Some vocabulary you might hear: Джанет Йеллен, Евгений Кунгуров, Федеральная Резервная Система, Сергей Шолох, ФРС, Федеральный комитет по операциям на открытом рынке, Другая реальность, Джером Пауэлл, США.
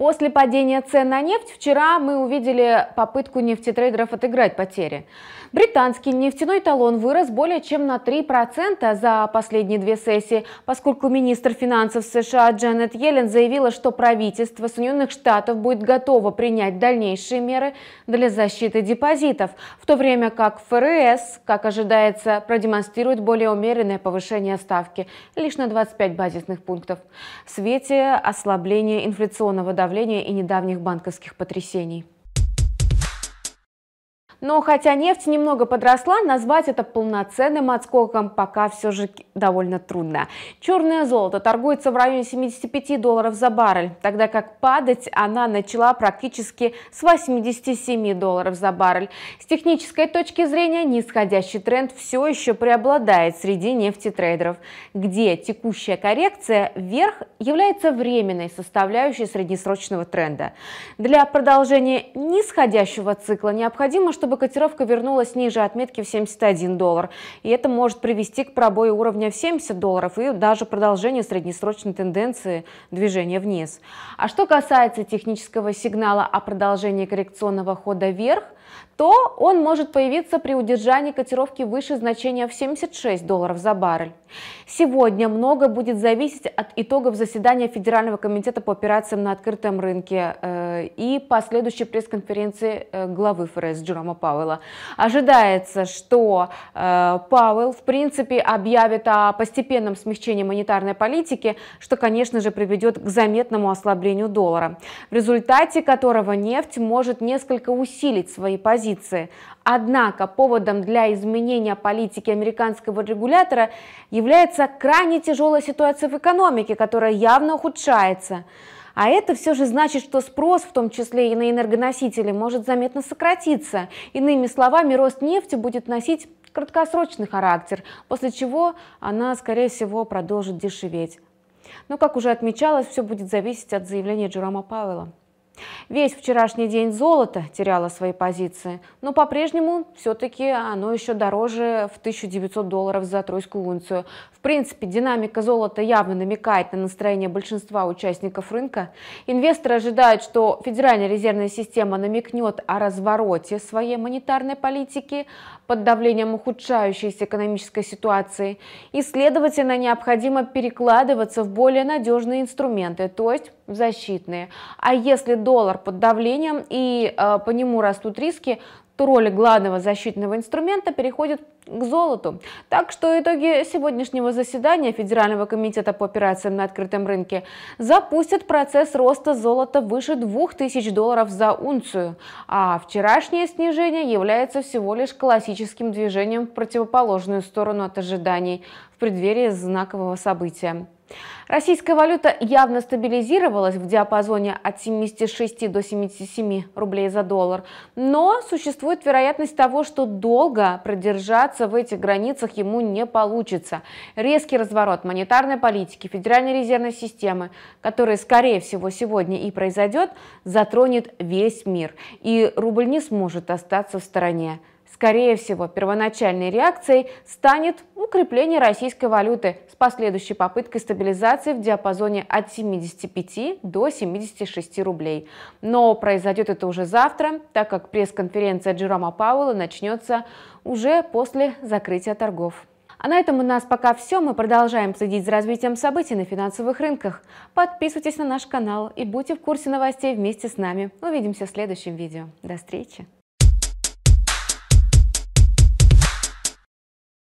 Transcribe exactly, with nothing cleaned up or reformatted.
После падения цен на нефть вчера мы увидели попытку нефтетрейдеров отыграть потери. Британский нефтяной талон вырос более чем на три процента за последние две сессии, поскольку министр финансов США Джанет Йеллен заявила, что правительство Соединенных Штатов будет готово принять дальнейшие меры для защиты депозитов, в то время как ФРС, как ожидается, продемонстрирует более умеренное повышение ставки лишь на двадцать пять базисных пунктов в свете ослабления инфляционного давления и недавних банковских потрясений. Но хотя нефть немного подросла, назвать это полноценным отскоком пока все же довольно трудно. Черное золото торгуется в районе семидесяти пяти долларов за баррель, тогда как падать она начала практически с восьмидесяти семи долларов за баррель. С технической точки зрения нисходящий тренд все еще преобладает среди нефтетрейдеров, где текущая коррекция вверх является временной составляющей среднесрочного тренда. Для продолжения нисходящего цикла необходимо, чтобы котировка вернулась ниже отметки в семьдесят один доллар. И это может привести к пробою уровня в семьдесят долларов и даже продолжению среднесрочной тенденции движения вниз. А что касается технического сигнала о продолжении коррекционного хода вверх, то он может появиться при удержании котировки выше значения в семьдесят шесть долларов за баррель. Сегодня много будет зависеть от итогов заседания Федерального комитета по операциям на открытом рынке э, и последующей пресс-конференции главы ФРС Джерома Пауэлла. Ожидается, что э, Пауэлл в принципе объявит о постепенном смягчении монетарной политики, что, конечно же, приведет к заметному ослаблению доллара, в результате которого нефть может несколько усилить свои позиции. Однако поводом для изменения политики американского регулятора является крайне тяжелая ситуация в экономике, которая явно ухудшается. А это все же значит, что спрос, в том числе и на энергоносители, может заметно сократиться. Иными словами, рост нефти будет носить краткосрочный характер, после чего она, скорее всего, продолжит дешеветь. Но, как уже отмечалось, все будет зависеть от заявления Джерома Пауэлла. Весь вчерашний день золото теряло свои позиции, но по-прежнему все-таки оно еще дороже в тысячу девятьсот долларов за тройскую унцию. В принципе, динамика золота явно намекает на настроение большинства участников рынка. Инвесторы ожидают, что Федеральная резервная система намекнет о развороте своей монетарной политики под давлением ухудшающейся экономической ситуации, и, следовательно, необходимо перекладываться в более надежные инструменты, то есть в защитные. А если доллар под давлением и э, по нему растут риски, то роль главного защитного инструмента переходит к золоту. Так что итоги сегодняшнего заседания Федерального комитета по операциям на открытом рынке запустят процесс роста золота выше двух тысяч долларов за унцию, а вчерашнее снижение является всего лишь классическим движением в противоположную сторону от ожиданий в преддверии знакового события. Российская валюта явно стабилизировалась в диапазоне от семидесяти шести до семидесяти семи рублей за доллар, но существует вероятность того, что долго продержаться в этих границах ему не получится. Резкий разворот монетарной политики, Федеральной резервной системы, который, скорее всего, сегодня и произойдет, затронет весь мир, и рубль не сможет остаться в стороне. Скорее всего, первоначальной реакцией станет укрепление российской валюты с последующей попыткой стабилизации в диапазоне от семидесяти пяти до семидесяти шести рублей. Но произойдет это уже завтра, так как пресс-конференция Джерома Пауэлла начнется уже после закрытия торгов. А на этом у нас пока все. Мы продолжаем следить за развитием событий на финансовых рынках. Подписывайтесь на наш канал и будьте в курсе новостей вместе с нами. Увидимся в следующем видео. До встречи!